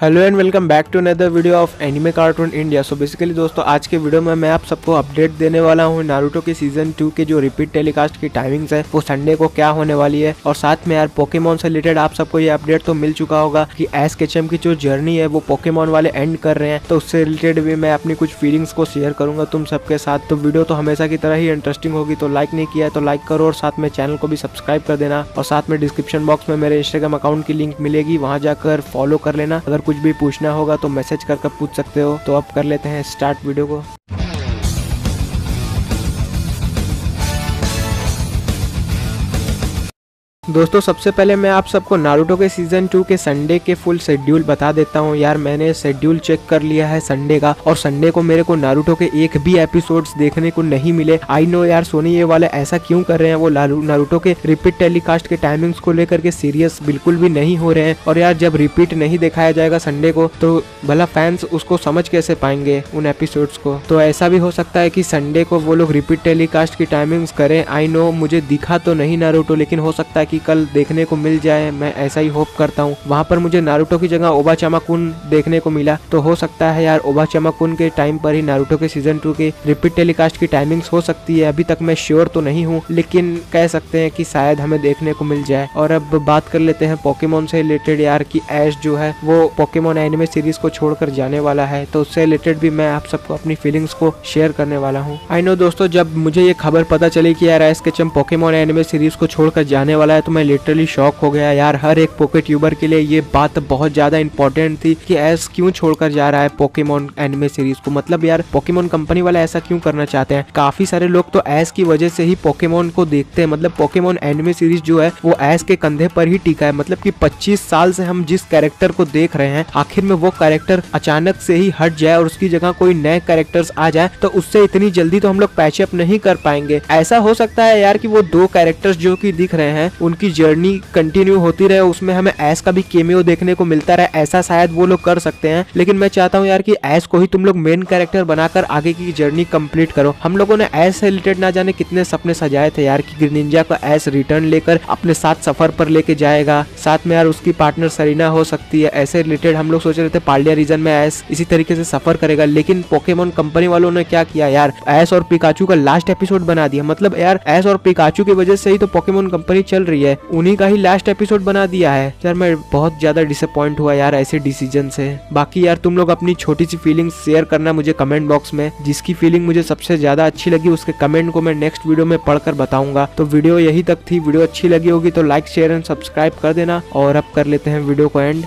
Hello and welcome back to another video of anime cartoon India. So basically दोस्तों, आज के video में मैं आप सबको अपडेट देने वाला हूँ नारुतो के सीजन 2 के जो रिपीट टेलीकास्ट की टाइमिंग्स है वो संडे को क्या होने वाली है। और साथ में यार पोकेमॉन से रिलेटेड आप सबको ये अपडेट तो मिल चुका होगा कि एश केचम की जो जर्नी है वो पोकेमॉन वाले एंड कर रहे हैं, तो उससे रिलेटेड भी मैं अपनी कुछ फीलिंग्स को शेयर करूंगा तुम सबके साथ। तो वीडियो तो हमेशा की तरह ही इंटरेस्टिंग होगी, तो लाइक नहीं किया है तो लाइक करो और साथ में चैनल को भी सब्सक्राइब कर देना। और साथ में डिस्क्रिप्शन बॉक्स में मेरे इंस्टाग्राम अकाउंट की लिंक मिलेगी, वहाँ जाकर फॉलो कर लेना। अगर कुछ भी पूछना होगा तो मैसेज करके पूछ सकते हो। तो अब कर लेते हैं स्टार्ट वीडियो को। दोस्तों सबसे पहले मैं आप सबको नारुतो के सीजन 2 के संडे के फुल शेड्यूल बता देता हूँ। यार मैंने शेड्यूल चेक कर लिया है संडे का, और संडे को मेरे को नारुतो के एक भी एपिसोड्स देखने को नहीं मिले। आई नो यार सोनी ये वाले ऐसा क्यों कर रहे हैं, वो नारुतो के रिपीट टेलीकास्ट के टाइमिंग्स को लेकर के सीरियस बिल्कुल भी नहीं हो रहे हैं। और यार जब रिपीट नहीं दिखाया जाएगा संडे को तो भला फैंस उसको समझ कैसे पाएंगे उन एपिसोड्स को। तो ऐसा भी हो सकता है कि संडे को वो लोग रिपीट टेलीकास्ट की टाइमिंग्स करें। आई नो मुझे दिखा तो नहीं नारुतो, लेकिन हो सकता है कि कल देखने को मिल जाए, मैं ऐसा ही होप करता हूँ। वहाँ पर मुझे नारुतो की जगह ओबा चामाकून देखने को मिला, तो हो सकता है यार ओबा चामाकून के टाइम पर ही नारुतो के सीजन 2 के रिपीट टेलीकास्ट की टाइमिंग्स हो सकती है। अभी तक मैं श्योर तो नहीं हूँ, लेकिन कह सकते हैं कि शायद हमें देखने को मिल जाए। और अब बात कर लेते हैं पोकेमॉन से रिलेटेड। यार की ऐश जो है वो पोकेमॉन एनिमे सीरीज को छोड़कर जाने वाला है, तो उससे रिलेटेड भी मैं आप सबको अपनी फीलिंग्स को शेयर करने वाला हूँ। आई नो दोस्तों, जब मुझे ये खबर पता चली कि यार Ash Ketchum Pokemon anime series को छोड़कर जाने वाला है तो मैं लिटरली शॉक हो गया। यार हर एक पोकेट यूबर के लिए ये बात बहुत ज्यादा इंपॉर्टेंट थी कि ऐश क्यों छोड़कर जा रहा है पोकेमॉन एनिमे सीरीज को। मतलब यार पोकेमॉन कंपनी वाला ऐसा क्यों करना चाहते हैं। काफी सारे लोग तो ऐश की वजह से ही पोकेमॉन को देखते हैं। मतलब पोकेमॉन एनिमे सीरीज जो है वो ऐश के कंधे पर ही टिका है। मतलब कि 25 साल से हम जिस कैरेक्टर को देख रहे हैं, आखिर में वो कैरेक्टर अचानक से ही हट जाए और उसकी जगह कोई नए कैरेक्टर्स आ जाए, तो उससे इतनी जल्दी तो हम लोग पैचअप नहीं कर पाएंगे। ऐसा हो सकता है यार कि वो दो कैरेक्टर्स जो कि दिख रहे हैं उनकी जर्नी कंटिन्यू होती रहे, उसमें हमें ऐश का भी केमियो देखने को मिलता रहे, ऐसा शायद वो लोग कर सकते हैं। लेकिन मैं चाहता हूँ यार कि ऐश को ही तुम लोग मेन कैरेक्टर बनाकर आगे की जर्नी कंप्लीट करो। हम लोगों ने ऐश से रिलेटेड ना जाने कितने सपने सजाए थे यार कि ग्रेनिंजा को ऐश रिटर्न लेकर अपने साथ सफर पर लेके जाएगा, साथ में यार उसकी पार्टनर सरीना हो सकती है। ऐसे रिलेटेड हम लोग सोच रहे थे पाल्डिया रीजन में ऐश इसी तरीके से सफर करेगा, लेकिन पोकेमॉन कंपनी वालों ने क्या किया यार, ऐश और पिकाचू का लास्ट एपिसोड बना दिया। मतलब यार ऐश और पिकाचू की वजह से ही तो पोकेमॉन कंपनी चल रही है, उन्हीं का ही लास्ट एपिसोड बना दिया है। यार मैं बहुत ज्यादा डिसअपॉइंट हुआ यार ऐसे डिसीजन से। बाकी यार तुम लोग अपनी छोटी सी फीलिंग्स शेयर करना मुझे कमेंट बॉक्स में, जिसकी फीलिंग मुझे सबसे ज्यादा अच्छी लगी उसके कमेंट को मैं नेक्स्ट वीडियो में पढ़कर बताऊंगा। तो वीडियो यही तक थी, वीडियो अच्छी लगी होगी तो लाइक शेयर एंड सब्सक्राइब कर देना। और अब कर लेते हैं वीडियो को एंड।